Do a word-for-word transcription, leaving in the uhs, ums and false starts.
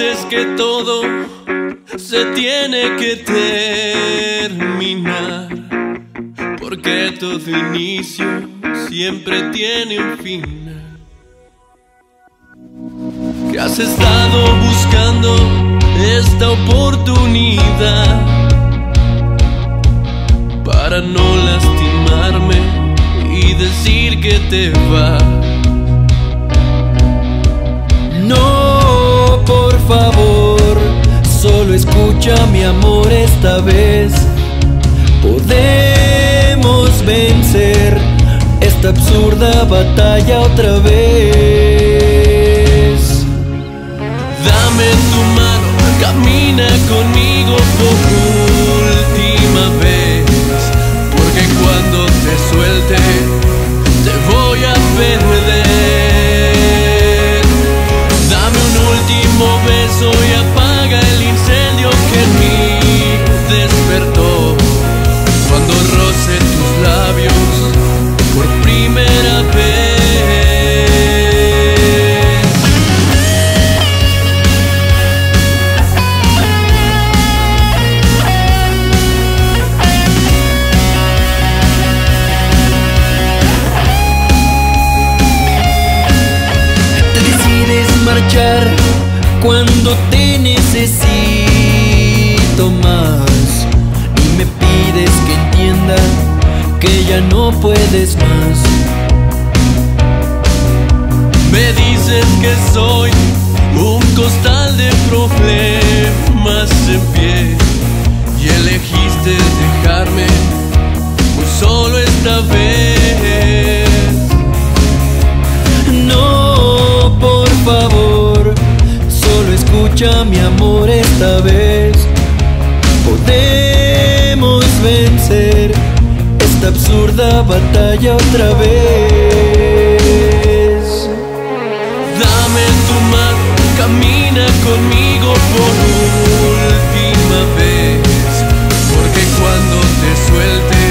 dices que todo se tiene que terminar, porque todo inicio siempre tiene un final. Que has estado buscando esta oportunidad para no lastimarme y decir que te vas. No, por favor, solo escucha mi amor esta vez. Podemos vencer esta absurda batalla otra vez. Dame tu mano, camina conmigo por última vez, porque cuando te suelte te voy a perder. Dame un último beso y apaga el incendio que en mí despertó cuando roce tus labios por primera vez. Cuando te necesito más y me pides que entienda que ya no puedes más. Me dices que soy un costal de problemas en pie y elegiste dejarme muy solo esta vez. No, por favor, escucha mi amor esta vez. Podemos vencer esta absurda batalla otra vez. Dame tu mano, camina conmigo por última vez, porque cuando te suelte